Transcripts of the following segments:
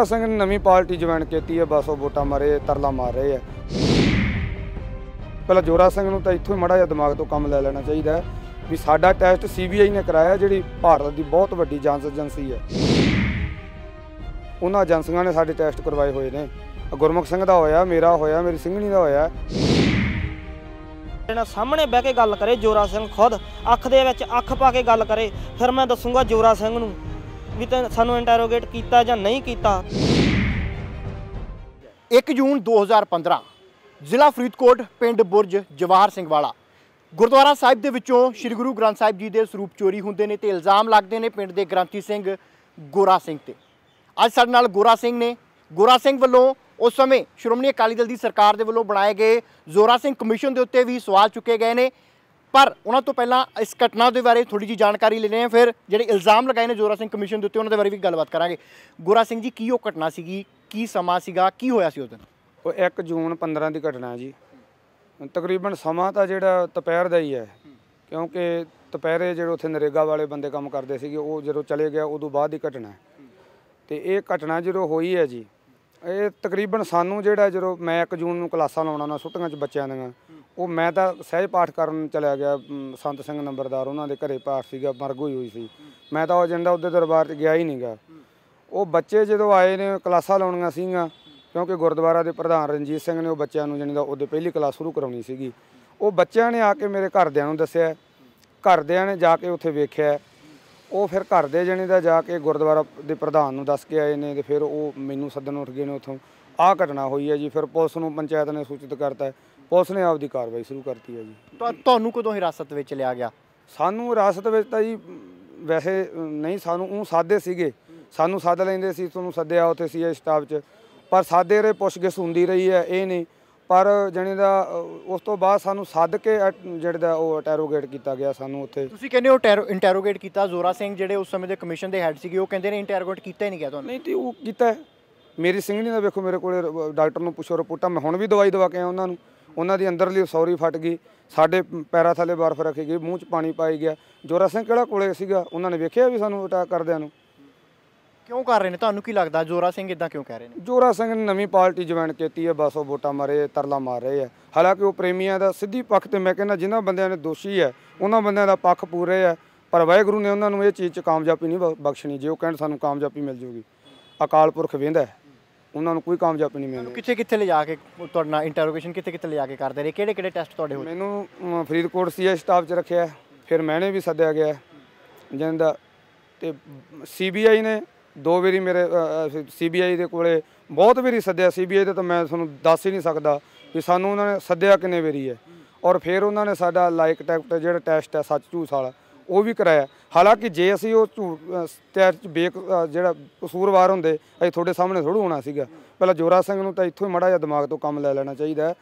जोरा सिंह ने नवी party join की है, बस वो वोटा मारे तरला मार रहे है। पहला जोरा सिंह नूं तां इत्थों ही माड़ा जिहा दिमाग तो काम ले लेना चाहिए है भी साडा टैस्ट CBI ने कराया, जिहड़ी भारत की बहुत वड्डी जांच एजेंसी है। उन्हां एजेंसियां ने साडे टैस्ट करवाए हुए ने, गुरमुख सिंह दा होया, मेरा होया, मेरी सिंघणी दा होया। सामने बह के गल करे जोरा सिंह, खुद अख दे विच अख पा के गल करे, फिर मैं दसूंगा जोरा सिंह नूं भी सानू इंटरोगेट कीता जां नहीं कीता। 1 जून 2015 ਜ਼ਿਲ੍ਹਾ ਫਰੀਦਕੋਟ ਪਿੰਡ ਬੁਰਜ ਜਵਾਹਰ ਸਿੰਘ ਵਾਲਾ ਗੁਰਦੁਆਰਾ ਸਾਹਿਬ ਦੇ ਵਿੱਚੋਂ ਸ਼੍ਰੀ ਗੁਰੂ ਗ੍ਰੰਥ ਸਾਹਿਬ ਜੀ ਦੇ ਸਰੂਪ ਚੋਰੀ ਹੁੰਦੇ ਨੇ ਤੇ ਇਲਜ਼ਾਮ ਲੱਗਦੇ ਨੇ ਪਿੰਡ ਦੇ ਗ੍ਰੰਥੀ ਸਿੰਘ ਗੋਰਾ ਸਿੰਘ ਤੇ। ਅੱਜ ਸਾਡੇ ਨਾਲ ਗੋਰਾ ਸਿੰਘ ਨੇ। ਗੋਰਾ ਸਿੰਘ ਵੱਲੋਂ उस समय श्रोमणी अकाली दल की सरकार के वलों बनाए गए जोरा सिंह कमीशन के उत्ते भी सवाल चुके गए हैं, पर उन्होंने तो पहला इस घटना के बारे थोड़ी जी जानकारी लेने, फिर जो इल्ज़ाम लगाए हैं जोरा सिंह कमीशन के उत्ते उन्होंने बारे भी गलबात करांगे। गोरा सिंह जी, की घटना सी, की समा सीगा, की होया सी उस दिन? वो 1 जून 2015 की घटना है जी। तकरीबन समा तो जो दोपहर का ही है, क्योंकि दोपहरे जो उत्थे नरेगा वाले बंदे काम करते थे वो जो चले गया, उदों बाद की घटना है। तो ये घटना जो हुई है जी, ये तकरीबन सानू जो मैं 1 जून क्लासा लाना छुट्टियां बच्चों दो, मैं तो सहज पाठ कर चलिया गया, संत सिंह नंबरदार उन्होंने घर पाठ सीगा, मरग हुई हुई सी, मैं तो एजेंडा उधर दरबार गया ही नहीं गा। वो बच्चे जो आए ने क्लासा लाउणियां सीगियां, क्योंकि गुरुद्वारा के प्रधान रणजीत सिंह ने वो बच्चों को जानी उदे पहली क्लास शुरू करवानी सीगी। वो बच्चों ने आके मेरे घरदियां नूं दस्सिया, घरदियां ने जाके उत्थे वेखिया, वो फिर घर दे जने दा जाके गुरुद्वारा के प्रधान नूं दस के आए ने, तो फिर वो मैनू सदन उठ गए ने। उतों आ घटना हुई है जी। फिर पुलिस नूं पंचायत ने सूचित करता है, पुलिस ने आपकी कार्रवाई शुरू करती है जी। तुहानूं कदों हिरासत में लिया गया? सानू हिरासत में तो जी वैसे नहीं, सानू ऊँ साधे सीगे, सानू सद लेंदे सी, तुहानूं सद्दिया उत्थे सीए स्टाफ च, पर साधे रहे, पुछगिछ हुंदी रही है ये नहीं, पर जने दा उस तो बाद सानू सद के जिहड़ा वो इंटरोगेट किया गया। सानू उत्थे तुसीं कहंदे हो इंटरोगेट किया? जोरा सिंह जिहड़े उस समय दे कमीशन दे हैड सीगे, वो कहंदे ने इंटरोगेट किया ही नहीं गया। नहीं तो वो किया। मेरी सिंघणी दा देखो, मेरे कोल डॉक्टर नूं पुछो रिपोर्टा, मैं हुण भी दवाई दवा के आया उन्हां नूं, उन्हां दी अंदरली सौरी फट गई, साडे पैरां थल्ले बर्फ रखी गई, मूँह च पानी पाई गया। जोरा सिंह किहड़ा कोले सीगा, उन्हां ने वेखिया भी सानू अटैक करदिआं नूं। क्यों कर रहे हैं? तुहानूं की लगता जोरा सिंह इदा क्यों कह रहे हैं? जोरा सिंह ने नवी पार्टी ज्वाइन की है, बस वो वोटा मारे तरला मार रहे हैं। हालांकि वो प्रेमिया का सीधी पक्ष तो मैं कहना, जिन्होंने बंद ने दोषी है उन्होंने बंद का पक्ष पूरे है, पर वाहगुरू ने उन्होंने ये चीज़ कामयाबी नहीं बख्शनी। जो कहण सानूं कामयाबी मिल जूगी, अकाल पुरख वहिंदा है, उन्होंने कोई कामयाबी नहीं मिलनी। कितने कितने ले जाके इंटरोगेशन कितने ले जाके करते रहे? किहड़े-किहड़े टेस्ट तुहाडे होए? मैनूं फरीदकोट सीए स्टाफ च रखिया, फिर मैंने भी सद्दिया गया जिंदा। तो CBI ने 2 वारी मेरे CBI के कोले बहुत वारी सद्या। CBI तो मैं थोड़ा दस ही नहीं सकता कि सानू उन्होंने सद्या किन्ने वारी है। और फिर उन्होंने साडा लाइक टैक्ट जो टेस्ट है सच झूठ वाला वो भी कराया। हालांकि जे असी वो झूठ टेस्ट बेक जो कसूरवार होंगे अभी थोड़े सामने थोड़ा होना सीगा। पहला जोरा सिंह नूं तां इत्थों ही माड़ा जिहा दिमाग तो काम ले लेना चाहिए है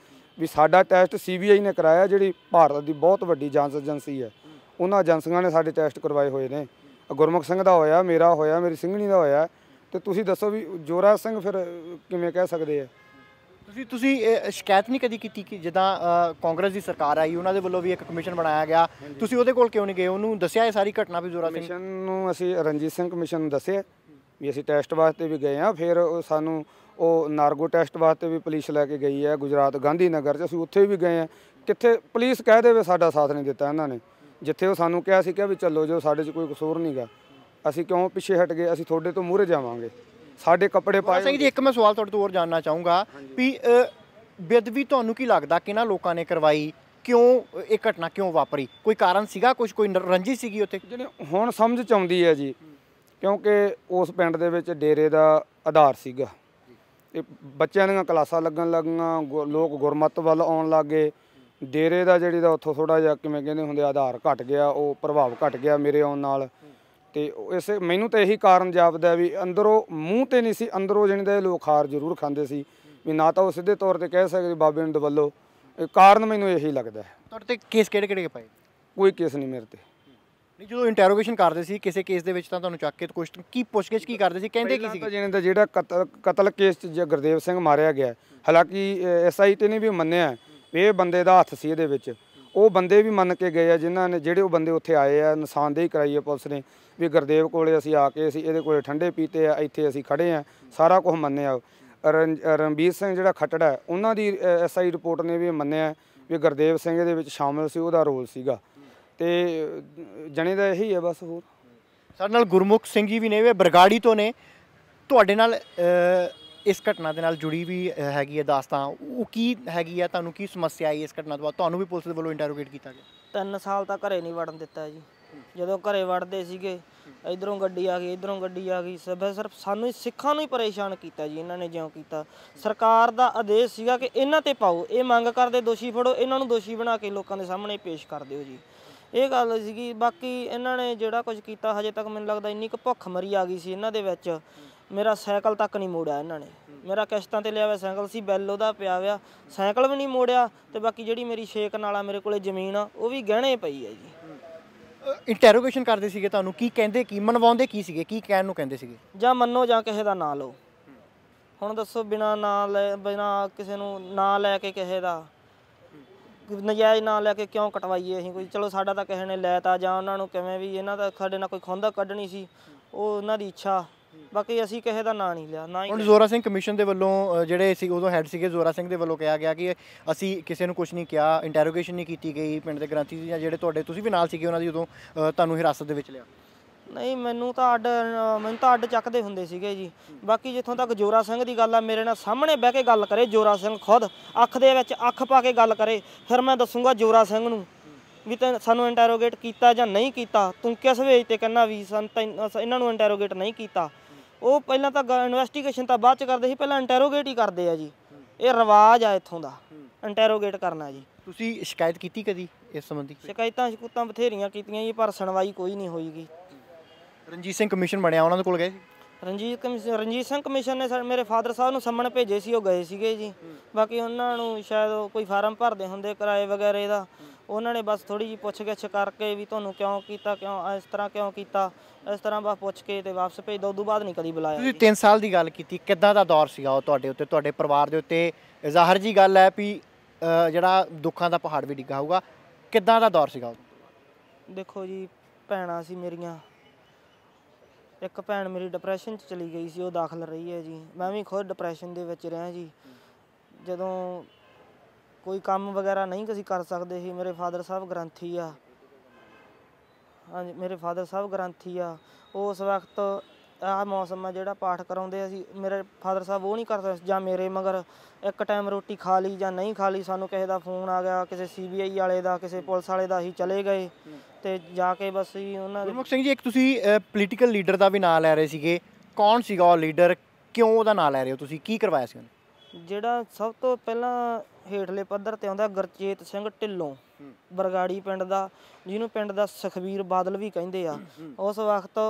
भी साडा टेस्ट CBI ने कराया, जिहड़ी भारत की बहुत वड्डी जांच एजेंसी है। उन्हां एजेंसियां ने साडे टेस्ट करवाए हुए ने, गुरमुख सिंह दा होया, मेरा होया, मेरी सिंघणी दा होया। तो तुसी दसो भी जोरा सिंह फिर किवें कह सकदे आ? तुसी शिकायत नहीं कदी कीती कि जिद्दां कांग्रेस की सरकार आई उन्हां दे वल्लों भी एक कमीशन बनाया गया, तुसी ओहदे कोल क्यों नहीं गए? उहनूं दस्सिया ये सारी घटना भी? जोरा सिंह कमीशन नूं असीं रणजीत सिंह कमीशन नूं दस्सिया भी असीं टेस्ट वास्ते भी गए हाँ। फिर सानूं ਉਹ नार्गो टेस्ट वास्ते भी पुलिस लैके गई है गुजरात गांधीनगर, असीं उत्थे भी गए हैं। कित्थे पुलिस कह देवे साडा साथ नहीं दित्ता इन्हां ने, जिथे वो सानू कहा सी भी चलो जो साढ़े कोई कसूर नहीं गा, असी क्यों पिछे हट गए? असी थोड़े तो मूहरे जावांगे, साढ़े कपड़े पाए। जी एक मैं सवाल तुहाडे तो होर जानना चाहूँगा भी बेदबी तुहानू की लगता कि लोगों ने करवाई क्यों? ये घटना क्यों वापरी? कोई कारण सीगा? कुछ कोई रंजिश सीगी उत्थे? हुण समझ च आउंदी है जी, क्योंकि उस पिंड दे विच डेरे दा आधार सीगा, बच्चों दीयां क्लासां लगन लगियां, लोग गुरमत वल आउण लग गए, डेरे का जी उतो थोड़ा जहा किमें कहते होंगे आधार घट गया, वो प्रभाव घट गया मेरे आने नाल। तो इस मैनू तो यही कारण जापदा भी अंदरों मूँह तो नहीं सी, अंदरों जी लोग खार जरूर खाते सी भी, ना तो वह सीधे तौर पर कह सकते बाबे नूं दबलो, कारण मैनू यही लगता है। तुहाडे ते केस किहड़े-किहड़े पाए? कोई केस नहीं मेरे ते। नहीं जो इंटरोगेशन करते सी किसी केस दे विच तां तुहानूं चक के क्वेश्चन की पुछगिछ की करदे सी, कहंदे की सी? जिन्हां दा जिहड़ा कतल केस च गुरदेव सिंह मारिया गया, हालांकि SI ते ने भी मन्निया ਇਹ ਬੰਦੇ ਦਾ ਹੱਥ ਸੀ ਇਹਦੇ ਵਿੱਚ, ਉਹ ਬੰਦੇ ਵੀ ਮੰਨ ਕੇ ਗਏ ਆ ਜਿਨ੍ਹਾਂ ਨੇ ਜਿਹੜੇ ਉਹ ਬੰਦੇ ਉੱਥੇ ਆਏ ਆ ਨਿਸ਼ਾਨਦੇਹੀ ਕਰਾਈ ਆ ਪੁਲਿਸ ਨੇ ਵੀ ਗੁਰਦੇਵ ਕੋਲੇ ਅਸੀਂ ਆ ਕੇ ਅਸੀਂ ਇਹਦੇ ਕੋਲੇ ਠੰਡੇ ਪੀਤੇ ਆ ਇੱਥੇ ਅਸੀਂ ਖੜੇ ਆ ਸਾਰਾ ਕੁਝ ਮੰਨਿਆ। ਰਣਜੀਤ ਸਿੰਘ ਜਿਹੜਾ ਖੱਟੜਾ ਉਹਨਾਂ ਦੀ SI ਰਿਪੋਰਟ ਨੇ ਵੀ ਮੰਨਿਆ ਵੀ ਗੁਰਦੇਵ ਸਿੰਘ ਦੇ ਵਿੱਚ ਸ਼ਾਮਲ ਸੀ ਉਹਦਾ ਰੋਲ ਸੀਗਾ ਤੇ ਜਣੇ ਦਾ ਇਹੀ ਹੈ ਬਸ। ਹੋਰ ਸਾਡੇ ਨਾਲ ਗੁਰਮੁਖ ਸਿੰਘ ਜੀ ਵੀ ਨੇ ਵੇ ਬਰਗਾੜੀ ਤੋਂ ਨੇ ਤੁਹਾਡੇ ਨਾਲ इस घटना के जुड़ी भी हैगी दास्तां वो की हैगी है तुहानूं की समस्या आई इस घटना तो बाद तुहानूं भी पुलिस दे वल्लों इंटरोगेट किया गया? 3 साल तक घरें नहीं वड़न दिता जी जदों घरें वड़दे सीगे इधरों गड्डी आ गई इधरों गड्डी आ गई सिर्फ सानूं सिक्खां नूं ही परेशान किया जी इन्हां ने जिउं कीता। सरकार दा आदेश सीगा कि इन्हां ते पाओ ये मंग करदे दोषी फड़ो इन्हां नूं दोषी बना के लोकां दे सामणे पेश कर दिओ जी ये गल सीगी। बाकी इन्हां ने जिहड़ा कुछ कीता हजे तक मैनूं लगदा इन्नी क भुखमरी आ गई सी इन्हां दे विच मेरा सैकल तक नहीं मोड़िया इन्होंने मेरा किश्तों से लिया हुआ सैकल सी बैल वह पिया हुआ सैकल भी नहीं मोड़िया तो बाकी जी मेरी 6 कनाल मेरे को जमीन आ वो भी गहने पई है जी। इंटैरोगेशन करते थे तू की कहें की मनवाते की कहन कहें जा मनो जा किसी का ना लो हुण दसो बिना ना लै बिना किसी ना लैके किसी का नजायज़ ना लैके क्यों कटवाइए असीं कोई चलो साडा तां किसी ने लैता जां उन्हां नूं किवें भी इन्हां दा साडे नाल कोई खोंदा कड्ढणी सी ओह उन्हां दी इच्छा बाकी असी किसी का ना नहीं लिया ना ही। जोरा सिंह कमीशन के वलों जोड़े उदों हैड सीगे जोरा सिंह के वलों कहा गया कि असी किसी ने कुछ नहीं किया इंटैरोगेशन नहीं की गई पिंड के ग्रंथी जी जो तुहाडे भी नाल सीगे उन्हां दी उदों तुहानूं हिरासत दे विच लिया? नहीं मैनूं तां अड्ड चकदे हुंदे सीगे जी। बाकी जिथों तक जोरा सिंह की गल आ मेरे नाल सामने बह के गल करे जोरा सिंह खुद अख दे विच अख पा के गल करे फिर मैं दसूंगा जोरा सिंह नूं भी तैं सानू इंटैरोगेट किया जां नहीं किया तूं किस वेज ते कहना भी इन्हां नूं इंटैरोगेट नहीं किया ਉਹ ਪਹਿਲਾਂ ਤਾਂ ਇਨਵੈਸਟੀਗੇਸ਼ਨ ਤਾਂ ਬਾਅਦ 'ਚ ਕਰਦੇ ਸੀ ਪਹਿਲਾਂ ਇੰਟੈਰੋਗੇਟ ਹੀ ਕਰਦੇ ਆ ਜੀ ਇਹ ਰਿਵਾਜ ਆ ਇੱਥੋਂ ਦਾ ਇੰਟੈਰੋਗੇਟ ਕਰਨਾ ਜੀ। ਤੁਸੀਂ ਸ਼ਿਕਾਇਤ ਕੀਤੀ ਕਦੀ ਇਸ ਸੰਬੰਧੀ? ਸ਼ਿਕਾਇਤਾਂ ਬਥੇਰੀਆਂ ਕੀਤੀਆਂ ਜੀ ਪਰ ਸੁਣਵਾਈ ਕੋਈ ਨਹੀਂ ਹੋਈਗੀ। ਰਣਜੀਤ ਸਿੰਘ ਕਮਿਸ਼ਨ ਬਣਿਆ ਉਹਨਾਂ ਦੇ ਕੋਲ ਗਏ? ਰਣਜੀਤ ਸਿੰਘ ਕਮਿਸ਼ਨ ਨੇ ਮੇਰੇ ਫਾਦਰ ਸਾਹਿਬ ਨੂੰ ਸੰਮਣ ਭੇਜੇ ਸੀ ਉਹ ਗਏ ਸੀਗੇ ਜੀ। ਬਾਕੀ ਉਹਨਾਂ ਨੂੰ ਸ਼ਾਇਦ ਕੋਈ ਫਾਰਮ ਭਰਦੇ ਹੁੰਦੇ ਕਿਰਾਏ ਵਗੈਰੇ ਦਾ ਉਹਨਾਂ ਨੇ ਬਸ ਥੋੜੀ ਜਿਹੀ ਪੁੱਛ ਗਿੱਛ ਕਰਕੇ ਵੀ ਤੁਹਾਨੂੰ ਕਿਉਂ ਕੀਤਾ ਕਿਉਂ ਇਸ ਤਰ੍ਹਾਂ ਕਿਉਂ ਕੀਤਾ इस तरह बस पुछ के ते वापस भेज दो बाद नहीं कभी बुलाया। तुसीं 3 साल की गल की किद्दां दा दौर सीगा ओह तुहाडे उत्ते तुहाडे परिवार दे उत्ते ज़ाहिर जी गल है भी जिहड़ा दुखां दा पहाड़ भी डिग्गा होगा किद्दां दा दौर सीगा? देखो जी भैणां सी मेरियां एक भैण मेरी डिप्रैशन च चली गई सी ओह दाखल रही है जी मैं भी खुद डिप्रैशन दे विच रहा जी जदों कोई काम वगैरह नहीं किसी कर सकदे सी मेरे फादर साहब ग्रंथी आ हाँ जी मेरे फादर साहब ग्रंथी आ उस वक्त आ मौसम में जोड़ा पाठ कराते मेरे फादर साहब वो नहीं कर सकते जां मेरे मगर एक टाइम रोटी खा ली जां नहीं खा ली सानू किसी का फोन आ गया किसी CBI वाले का किसी पुलिस वाले का ही चले गए तो जाके बस ही उन्होंने। गुरमुख सिंह जी एक पोलीटिकल लीडर का भी नाम लै रहे थे कौन सी लीडर क्यों वह नाम लै रहे हो तुम की करवाया? जोड़ा सब तो पहला हेठले पद्धर ते आउंदा गुरचेत सिंह ढिल्लों बरगाड़ी पिंड दा जिन्होंने पिंड दा सुखवीर बादल भी कहिंदे आ उस वक्त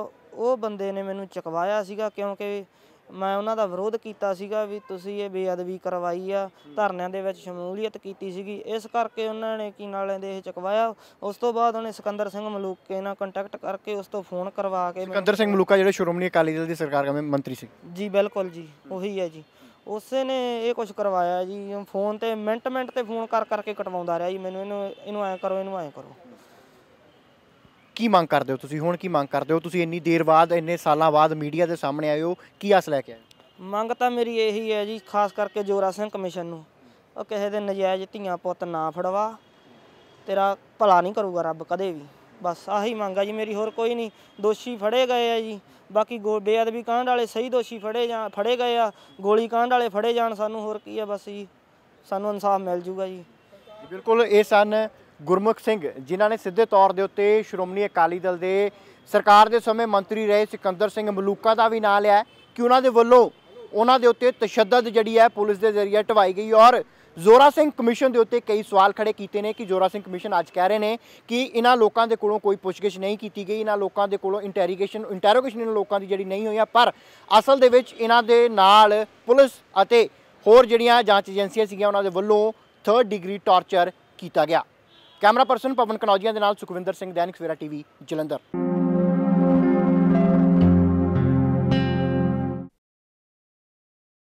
वो बंदे ने मैनूं चकवाया सीगा क्योंकि मैं उन्हां दा विरोध कीता सीगा भी तुसीं ये बेअदबी करवाई आ धरनिआं दे विच शमूलियत कीती सीगी इस करके उन्होंने की नाल दे चकवाया। उस तो बाद उन्हें सुखविंदर सिंह मलूके नाल कंटैक्ट करके उस तो फोन करवा के सुखविंदर सिंह मलूका जिहड़े श्रोमणी अकाली दल दी सरकार में मंत्री सी जी बिल्कुल जी उही है जी उसने ये कुछ करवाया जी फोन तो मिनट से फोन करके कटवा रहा जी मैनू इनू ऐ करो इनू ऐ करो। की मांग करते हो तुम हूँ की मांग करते हो तुम इन्नी देर बाद इन्ने साल बाद मीडिया के सामने आए हो की आस लैके आए? मांग तो मेरी यही है जी खास करके जोरा सिंह कमीशन को किसी के नजायज़ धियां पुत ना फड़वा तेरा भला नहीं करूगा रब कदे भी बस आही मांग है जी मेरी होर कोई नहीं। दोषी फड़े गए है जी बाकी बेअदबी कांड वाले सही दोषी फड़े गए आ गोली कांड वाले फड़े जान सानू होर की है बस जी सानू इंसाफ मिल जूगा जी। बिल्कुल ये सन गुरमुख सिंह जिन्होंने सीधे तौर के उत्ते श्रोमणी अकाली दल के सरकार के समय मंत्री रहे सुखविंदर सिंह मलूका का भी नाम लिया कि उन्होंने वलों उन्होंने उत्ते तशद्दद जी है पुलिस के जरिए ढवाई गई और जोरा सिंह कमीशन के उत्ते कई सवाल खड़े किए हैं कि जोरा सिंह कमीशन अज कह रहे हैं कि इन्हों लोगों के कोलों कोई पुछगिछ नहीं की गई इन्हों लोगों के कोलों इंटैरोगेशन इन लोगों की जी नहीं हुई पर असल दे विच इन्हां दे नाल पुलिस अते होर जिहड़ियां जांच एजेंसियां सीगियां उन्हां दे वल्लों 3rd डिग्री टॉर्चर किया गया। कैमरा परसन पवन कनौजिया दे नाल सुखविंदर सिंह दैनिक सवेरा TV जलंधर।